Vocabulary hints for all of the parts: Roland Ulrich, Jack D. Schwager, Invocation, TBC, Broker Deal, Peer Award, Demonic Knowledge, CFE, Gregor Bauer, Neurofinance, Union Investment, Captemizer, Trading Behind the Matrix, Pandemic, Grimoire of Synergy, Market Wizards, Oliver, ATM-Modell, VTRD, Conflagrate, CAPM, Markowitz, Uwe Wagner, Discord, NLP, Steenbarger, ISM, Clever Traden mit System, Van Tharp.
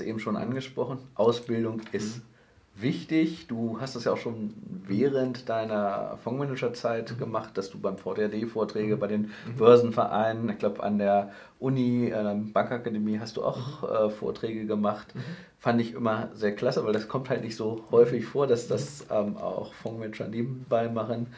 es eben schon angesprochen, Ausbildung ist wichtig. Du hast es ja auch schon während deiner Fondsmanagerzeit gemacht, dass du beim VTRD Vorträge, bei den Börsenvereinen, ich glaube an der Uni, an der Bankakademie hast du auch Vorträge gemacht. Fand ich immer sehr klasse, weil das kommt halt nicht so häufig vor, dass das auch Fondsmanager nebenbei machen.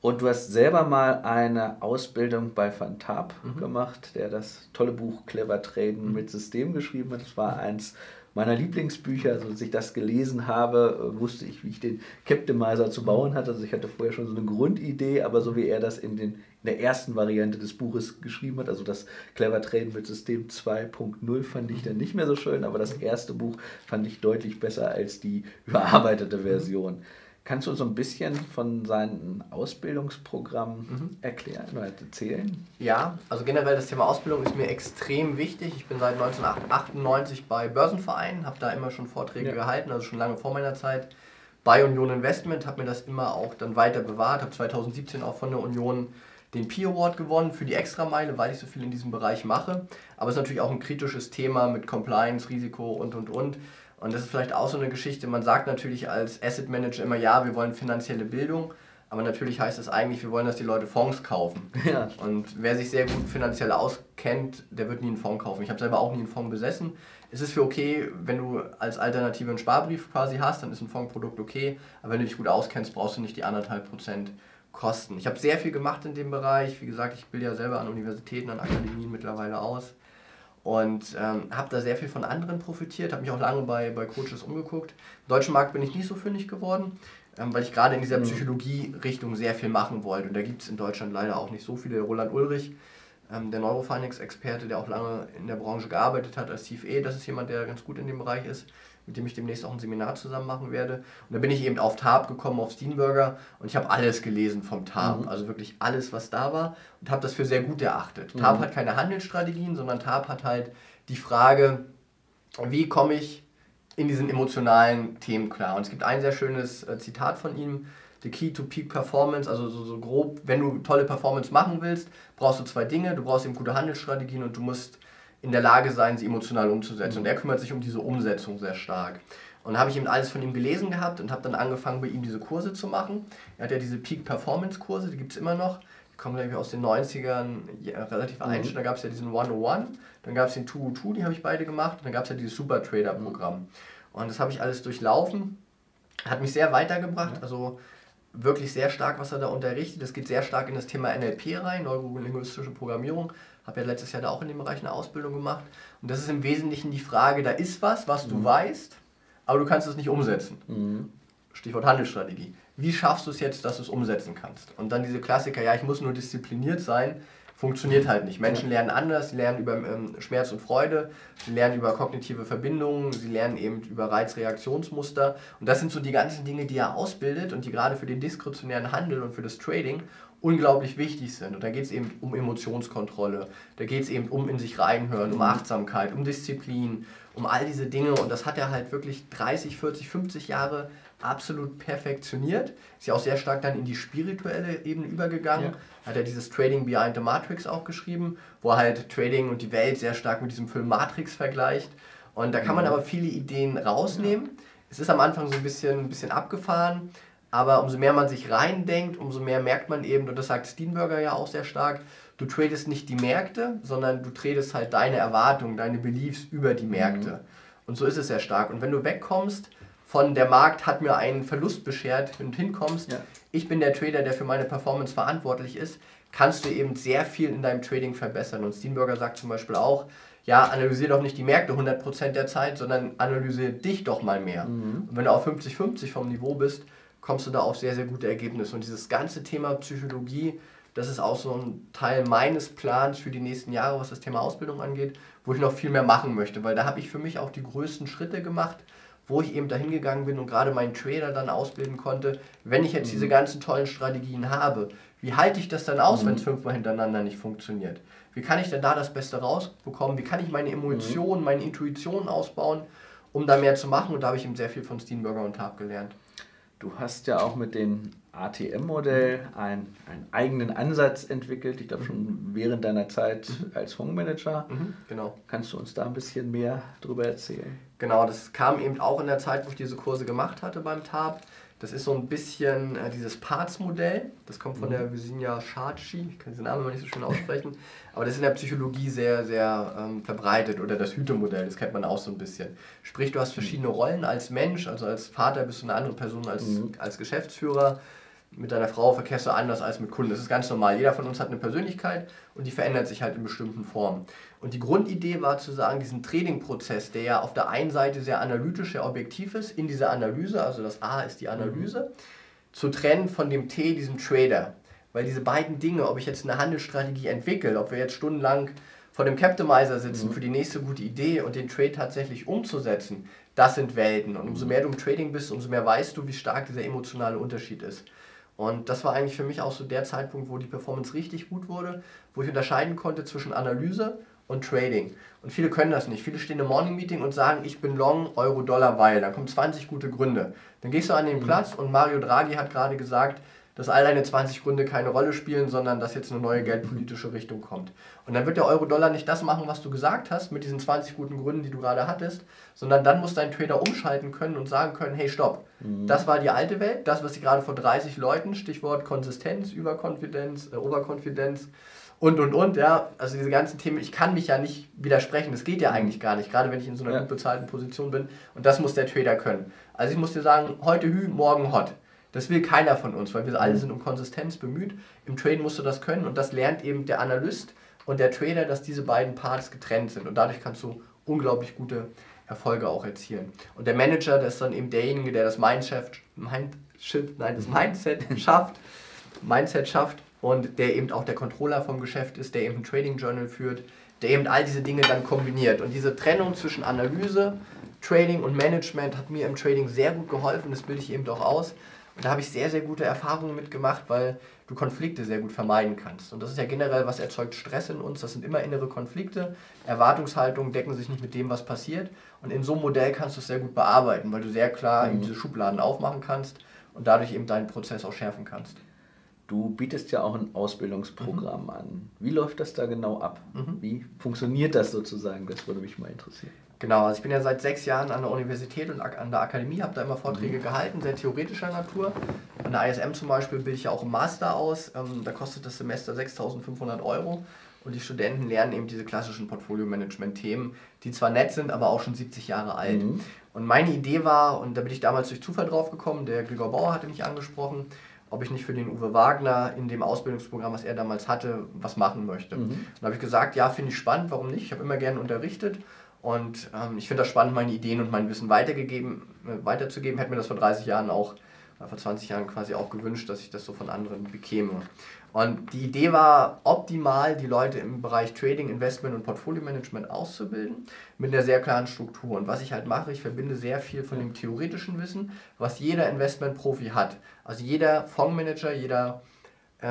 Und du hast selber mal eine Ausbildung bei Van Tharp gemacht, der das tolle Buch Clever Traden mit System geschrieben hat. Das war eins meiner Lieblingsbücher. Also als ich das gelesen habe, wusste ich, wie ich den Captemizer zu bauen hatte. Also ich hatte vorher schon so eine Grundidee, aber so wie er das in der ersten Variante des Buches geschrieben hat, also das Clever Traden mit System 2.0 fand ich dann nicht mehr so schön, aber das erste Buch fand ich deutlich besser als die überarbeitete Version. Kannst du uns so ein bisschen von seinem Ausbildungsprogramm erklären oder erzählen? Ja, also generell das Thema Ausbildung ist mir extrem wichtig. Ich bin seit 1998 bei Börsenvereinen, habe da immer schon Vorträge gehalten, also schon lange vor meiner Zeit. Bei Union Investment habe mir das immer auch dann weiter bewahrt, habe 2017 auch von der Union den Peer Award gewonnen für die Extrameile, weil ich so viel in diesem Bereich mache. Aber es ist natürlich auch ein kritisches Thema mit Compliance, Risiko und. Und das ist vielleicht auch so eine Geschichte, man sagt natürlich als Asset Manager immer, ja, wir wollen finanzielle Bildung, aber natürlich heißt das eigentlich, wir wollen, dass die Leute Fonds kaufen. Ja. Und wer sich sehr gut finanziell auskennt, der wird nie einen Fonds kaufen. Ich habe selber auch nie einen Fonds besessen. Es ist für okay, wenn du als Alternative einen Sparbrief quasi hast, dann ist ein Fondsprodukt okay, aber wenn du dich gut auskennst, brauchst du nicht die 1,5% Kosten. Ich habe sehr viel gemacht in dem Bereich, wie gesagt, ich bilde ja selber an Universitäten, an Akademien mittlerweile aus. Und habe da sehr viel von anderen profitiert, habe mich auch lange bei Coaches umgeguckt. Im deutschen Markt bin ich nicht so fündig geworden, weil ich gerade in dieser Psychologie-Richtung sehr viel machen wollte. Und da gibt es in Deutschland leider auch nicht so viele. Roland Ulrich, der Neurofinance-Experte, der auch lange in der Branche gearbeitet hat als CFE, das ist jemand, der ganz gut in dem Bereich ist, mit dem ich demnächst auch ein Seminar zusammen machen werde. Und da bin ich eben auf Tharp gekommen, auf Steenbarger, und ich habe alles gelesen vom Tharp, also wirklich alles, was da war, und habe das für sehr gut erachtet. Tharp hat keine Handelsstrategien, sondern Tharp hat halt die Frage, wie komme ich in diesen emotionalen Themen klar. Und es gibt ein sehr schönes Zitat von ihm, The Key to Peak Performance, also so grob, wenn du tolle Performance machen willst, brauchst du zwei Dinge, du brauchst eben gute Handelsstrategien und du musst in der Lage sein, sie emotional umzusetzen. Und er kümmert sich um diese Umsetzung sehr stark. Und habe ich eben alles von ihm gelesen gehabt und habe dann angefangen, bei ihm diese Kurse zu machen. Er hat ja diese Peak Performance Kurse, die gibt es immer noch. Die kommen, glaube ich, aus den 90ern, ja, relativ einstündig. Da gab es ja diesen 101, dann gab es den 202, die habe ich beide gemacht. Und dann gab es ja dieses Super Trader Programm. Und das habe ich alles durchlaufen. Hat mich sehr weitergebracht, also wirklich sehr stark, was er da unterrichtet. Das geht sehr stark in das Thema NLP rein, neurolinguistische Programmierung. Habe ja letztes Jahr da auch in dem Bereich eine Ausbildung gemacht. Und das ist im Wesentlichen die Frage, da ist was du weißt, aber du kannst es nicht umsetzen. Stichwort Handelsstrategie. Wie schaffst du es jetzt, dass du es umsetzen kannst? Und dann diese Klassiker, ja, ich muss nur diszipliniert sein, funktioniert halt nicht. Menschen lernen anders, sie lernen über Schmerz und Freude, sie lernen über kognitive Verbindungen, sie lernen eben über Reizreaktionsmuster. Und das sind so die ganzen Dinge, die er ausbildet und die gerade für den diskretionären Handel und für das Trading unglaublich wichtig sind. Und da geht es eben um Emotionskontrolle, da geht es eben um in sich reinhören, um Achtsamkeit, um Disziplin, um all diese Dinge. Und das hat er halt wirklich 30, 40, 50 Jahre absolut perfektioniert. Ist ja auch sehr stark dann in die spirituelle Ebene übergegangen. Hat er dieses Trading Behind the Matrix auch geschrieben, wo er halt Trading und die Welt sehr stark mit diesem Film Matrix vergleicht. Und da kann man aber viele Ideen rausnehmen. Es ist am Anfang so ein bisschen abgefahren. Aber umso mehr man sich reindenkt, umso mehr merkt man eben, und das sagt Steenbarger ja auch sehr stark, du tradest nicht die Märkte, sondern du tradest halt deine Erwartungen, deine Beliefs über die Märkte. Und so ist es sehr stark. Und wenn du wegkommst von der Markt hat mir einen Verlust beschert und hinkommst, ich bin der Trader, der für meine Performance verantwortlich ist, kannst du eben sehr viel in deinem Trading verbessern. Und Steenbarger sagt zum Beispiel auch, ja, analysier doch nicht die Märkte 100% der Zeit, sondern analysier dich doch mal mehr. Und wenn du auf 50-50 vom Niveau bist, kommst du da auf sehr, sehr gute Ergebnisse. Und dieses ganze Thema Psychologie, das ist auch so ein Teil meines Plans für die nächsten Jahre, was das Thema Ausbildung angeht, wo ich noch viel mehr machen möchte, weil da habe ich für mich auch die größten Schritte gemacht, wo ich eben dahin gegangen bin und gerade meinen Trader dann ausbilden konnte, wenn ich jetzt diese ganzen tollen Strategien habe. Wie halte ich das dann aus, wenn es 5-mal hintereinander nicht funktioniert? Wie kann ich dann da das Beste rausbekommen? Wie kann ich meine Emotionen, meine Intuition ausbauen, um da mehr zu machen? Und da habe ich eben sehr viel von Steenbarger und Tharp gelernt. Du hast ja auch mit dem ATM-Modell einen eigenen Ansatz entwickelt, ich glaube schon während deiner Zeit als Fondsmanager. Genau. Kannst du uns da ein bisschen mehr drüber erzählen? Genau, das kam eben auch in der Zeit, wo ich diese Kurse gemacht hatte beim Tharp. Das ist so ein bisschen dieses Parts-Modell, das kommt von der Virginia Satir, ich kann diesen Namen immer nicht so schön aussprechen, aber das ist in der Psychologie sehr, sehr verbreitet, oder das Hüte-Modell, das kennt man auch so ein bisschen. Sprich, du hast verschiedene Rollen als Mensch, also als Vater bist du eine andere Person als Geschäftsführer, mit deiner Frau verkehrst du anders als mit Kunden, das ist ganz normal, jeder von uns hat eine Persönlichkeit und die verändert sich halt in bestimmten Formen. Und die Grundidee war zu sagen, diesen Trading-Prozess, der ja auf der einen Seite sehr analytisch, sehr objektiv ist, in dieser Analyse, also das A ist die Analyse, zu trennen von dem T, diesem Trader. Weil diese beiden Dinge, ob ich jetzt eine Handelsstrategie entwickle, ob wir jetzt stundenlang vor dem Captemizer sitzen für die nächste gute Idee und den Trade tatsächlich umzusetzen, das sind Welten. Und umso mehr du im Trading bist, umso mehr weißt du, wie stark dieser emotionale Unterschied ist. Und das war eigentlich für mich auch so der Zeitpunkt, wo die Performance richtig gut wurde, wo ich unterscheiden konnte zwischen Analyse und Trading. Und viele können das nicht. Viele stehen im Morning Meeting und sagen, ich bin long Euro-Dollar, weil. Dann kommen 20 gute Gründe. Dann gehst du an den Platz und Mario Draghi hat gerade gesagt, dass all deine 20 Gründe keine Rolle spielen, sondern dass jetzt eine neue geldpolitische Richtung kommt. Und dann wird der Euro-Dollar nicht das machen, was du gesagt hast, mit diesen 20 guten Gründen, die du gerade hattest, sondern dann muss dein Trader umschalten können und sagen können, hey, stopp, das war die alte Welt, das, was ich gerade vor 30 Leuten, Stichwort Konsistenz, Überkonfidenz, Oberkonfidenz, und, ja, also diese ganzen Themen, ich kann mich ja nicht widersprechen, das geht ja eigentlich gar nicht, gerade wenn ich in so einer gut bezahlten Position bin, und das muss der Trader können. Also ich muss dir sagen, heute Hü, morgen Hot. Das will keiner von uns, weil wir alle sind um Konsistenz bemüht. Im Trading musst du das können und das lernt eben der Analyst und der Trader, dass diese beiden Parts getrennt sind und dadurch kannst du unglaublich gute Erfolge auch erzielen. Und der Manager, der ist dann eben derjenige, der das Mindset schafft und der eben auch der Controller vom Geschäft ist, der eben ein Trading Journal führt, der eben all diese Dinge dann kombiniert. Und diese Trennung zwischen Analyse, Trading und Management hat mir im Trading sehr gut geholfen, das bilde ich eben auch aus. Und da habe ich sehr, sehr gute Erfahrungen mitgemacht, weil du Konflikte sehr gut vermeiden kannst. Und das ist ja generell, was erzeugt Stress in uns. Das sind immer innere Konflikte. Erwartungshaltungen decken sich nicht mit dem, was passiert. Und in so einem Modell kannst du es sehr gut bearbeiten, weil du sehr klar eben diese Schubladen aufmachen kannst und dadurch eben deinen Prozess auch schärfen kannst. Du bietest ja auch ein Ausbildungsprogramm an. Wie läuft das da genau ab? Wie funktioniert das sozusagen? Das würde mich mal interessieren. Genau, also ich bin ja seit 6 Jahren an der Universität und an der Akademie, habe da immer Vorträge gehalten, sehr theoretischer Natur. An der ISM zum Beispiel bilde ich ja auch im Master aus, da kostet das Semester 6.500 Euro und die Studenten lernen eben diese klassischen Portfolio-Management-Themen, die zwar nett sind, aber auch schon 70 Jahre alt. Und meine Idee war, und da bin ich damals durch Zufall drauf gekommen, der Gregor Bauer hatte mich angesprochen, ob ich nicht für den Uwe Wagner in dem Ausbildungsprogramm, was er damals hatte, was machen möchte. Und da habe ich gesagt, ja, finde ich spannend, warum nicht, ich habe immer gerne unterrichtet. Und ich finde das spannend, meine Ideen und mein Wissen weiterzugeben. Hätte mir das vor 30 Jahren auch, vor 20 Jahren quasi auch gewünscht, dass ich das so von anderen bekäme. Und die Idee war optimal, die Leute im Bereich Trading, Investment und Portfolio-Management auszubilden, mit einer sehr klaren Struktur. Und was ich halt mache, ich verbinde sehr viel von dem theoretischen Wissen, was jeder Investment-Profi hat. Also jeder Fondsmanager, jeder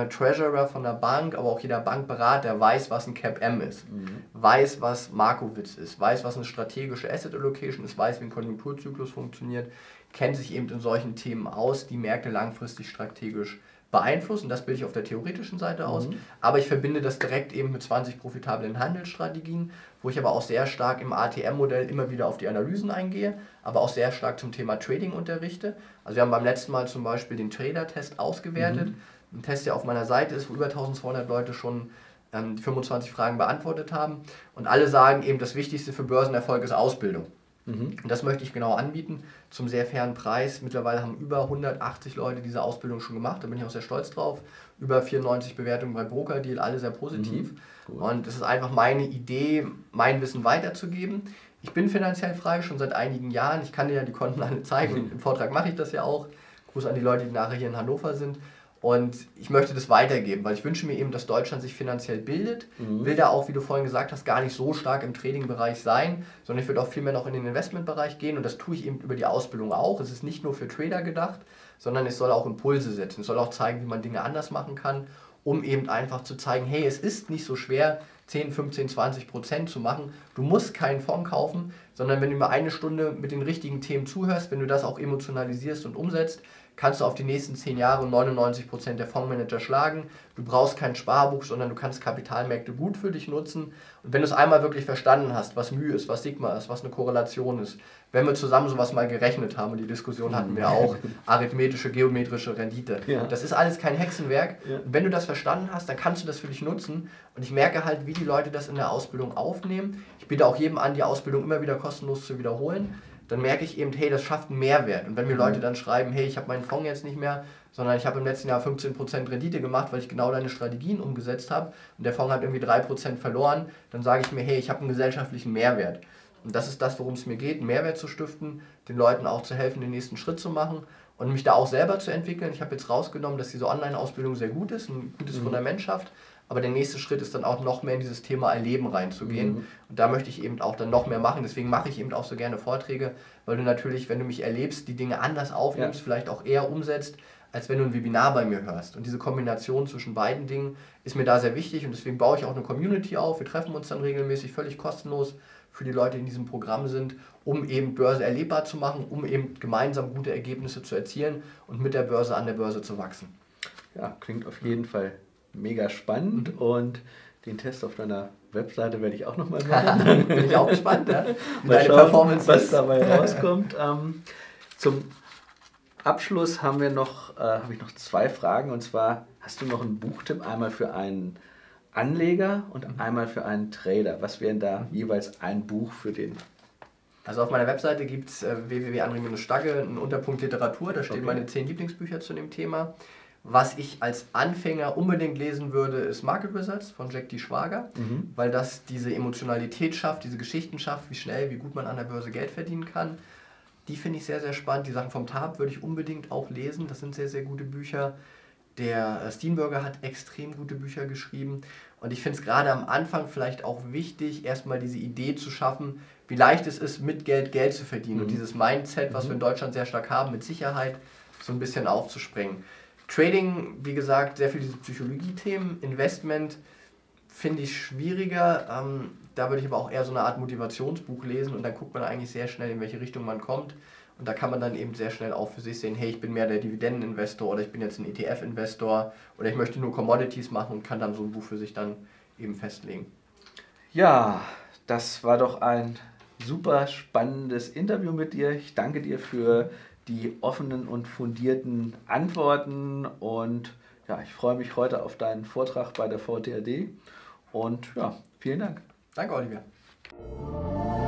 Treasurer von der Bank, aber auch jeder Bankberater weiß, was ein CAPM ist, weiß, was Markowitz ist, weiß, was eine strategische Asset Allocation ist, weiß, wie ein Konjunkturzyklus funktioniert, kennt sich eben in solchen Themen aus, die Märkte langfristig strategisch beeinflussen. Das bilde ich auf der theoretischen Seite aus, aber ich verbinde das direkt eben mit 20 profitablen Handelsstrategien, wo ich aber auch sehr stark im ATM-Modell immer wieder auf die Analysen eingehe, aber auch sehr stark zum Thema Trading unterrichte. Also wir haben beim letzten Mal zum Beispiel den Trader-Test ausgewertet, ein Test, der auf meiner Seite ist, wo über 1200 Leute schon 25 Fragen beantwortet haben. Und alle sagen eben, das Wichtigste für Börsenerfolg ist Ausbildung. Und das möchte ich genau anbieten, zum sehr fairen Preis. Mittlerweile haben über 180 Leute diese Ausbildung schon gemacht, da bin ich auch sehr stolz drauf. Über 94 Bewertungen bei Broker Deal, alle sehr positiv. Und es ist einfach meine Idee, mein Wissen weiterzugeben. Ich bin finanziell frei, schon seit einigen Jahren. Ich kann dir ja die Konten alle zeigen, im Vortrag mache ich das ja auch. Gruß an die Leute, die nachher hier in Hannover sind. Und ich möchte das weitergeben, weil ich wünsche mir eben, dass Deutschland sich finanziell bildet, will da auch, wie du vorhin gesagt hast, gar nicht so stark im Trading-Bereich sein, sondern ich würde auch viel mehr noch in den Investmentbereich gehen und das tue ich eben über die Ausbildung auch. Es ist nicht nur für Trader gedacht, sondern es soll auch Impulse setzen, es soll auch zeigen, wie man Dinge anders machen kann, um eben einfach zu zeigen, hey, es ist nicht so schwer, 10, 15, 20% zu machen. Du musst keinen Fonds kaufen, sondern wenn du mal eine Stunde mit den richtigen Themen zuhörst, wenn du das auch emotionalisierst und umsetzt, kannst du auf die nächsten 10 Jahre 99% der Fondsmanager schlagen. Du brauchst kein Sparbuch, sondern du kannst Kapitalmärkte gut für dich nutzen. Und wenn du es einmal wirklich verstanden hast, was μ ist, was Sigma ist, was eine Korrelation ist, wenn wir zusammen sowas mal gerechnet haben, und die Diskussion hatten wir auch, arithmetische, geometrische Rendite. Ja. Das ist alles kein Hexenwerk. Ja. Und wenn du das verstanden hast, dann kannst du das für dich nutzen. Und ich merke halt, wie die Leute das in der Ausbildung aufnehmen. Ich biete auch jedem an, die Ausbildung immer wieder kostenlos zu wiederholen. Dann merke ich eben, hey, das schafft einen Mehrwert. Und wenn mir Leute dann schreiben, hey, ich habe meinen Fonds jetzt nicht mehr, sondern ich habe im letzten Jahr 15% Rendite gemacht, weil ich genau deine Strategien umgesetzt habe und der Fonds hat irgendwie 3% verloren, dann sage ich mir, hey, ich habe einen gesellschaftlichen Mehrwert. Und das ist das, worum es mir geht, einen Mehrwert zu stiften, den Leuten auch zu helfen, den nächsten Schritt zu machen und mich da auch selber zu entwickeln. Ich habe jetzt rausgenommen, dass diese Online-Ausbildung sehr gut ist, ein gutes Fundament schafft. Aber der nächste Schritt ist dann auch noch mehr in dieses Thema Erleben reinzugehen. Und da möchte ich eben auch dann noch mehr machen. Deswegen mache ich eben auch so gerne Vorträge, weil du natürlich, wenn du mich erlebst, die Dinge anders aufnimmst, vielleicht auch eher umsetzt, als wenn du ein Webinar bei mir hörst. Und diese Kombination zwischen beiden Dingen ist mir da sehr wichtig. Und deswegen baue ich auch eine Community auf. Wir treffen uns dann regelmäßig völlig kostenlos für die Leute, die in diesem Programm sind, um eben Börse erlebbar zu machen, um eben gemeinsam gute Ergebnisse zu erzielen und mit der Börse an der Börse zu wachsen. Ja, klingt auf jeden Fall mega spannend und den Test auf deiner Webseite werde ich auch nochmal machen. Bin ich auch gespannt, ja? Mal schauen, Performance, was dabei rauskommt. Zum Abschluss haben wir noch, habe ich noch 2 Fragen, und zwar, hast du noch einen Buchtipp, einmal für einen Anleger und einmal für einen Trader? Was wären da jeweils ein Buch für den? Also auf meiner Webseite gibt es www.andré-stagge, einen Unterpunkt Literatur, da stehen meine 10 Lieblingsbücher zu dem Thema. Was ich als Anfänger unbedingt lesen würde, ist Market Wizards von Jack D. Schwager, weil das diese Emotionalität schafft, diese Geschichten schafft, wie schnell, wie gut man an der Börse Geld verdienen kann. Die finde ich sehr, sehr spannend. Die Sachen vom Tharp würde ich unbedingt auch lesen. Das sind sehr, sehr gute Bücher. Der Steenbarger hat extrem gute Bücher geschrieben. Und ich finde es gerade am Anfang vielleicht auch wichtig, erstmal diese Idee zu schaffen, wie leicht es ist, mit Geld Geld zu verdienen. Und dieses Mindset, was wir in Deutschland sehr stark haben, mit Sicherheit so ein bisschen aufzusprengen. Trading, wie gesagt, sehr viel diese Psychologie-Themen. Investment finde ich schwieriger. Da würde ich aber auch eher so eine Art Motivationsbuch lesen und dann guckt man eigentlich sehr schnell, in welche Richtung man kommt. Und da kann man dann eben sehr schnell auch für sich sehen, hey, ich bin mehr der Dividendeninvestor oder ich bin jetzt ein ETF-Investor oder ich möchte nur Commodities machen und kann dann so ein Buch für sich dann eben festlegen. Ja, das war doch ein super spannendes Interview mit dir. Ich danke dir für die offenen und fundierten Antworten und ja, ich freue mich heute auf deinen Vortrag bei der VTRD und ja, vielen Dank. Danke, Oliver.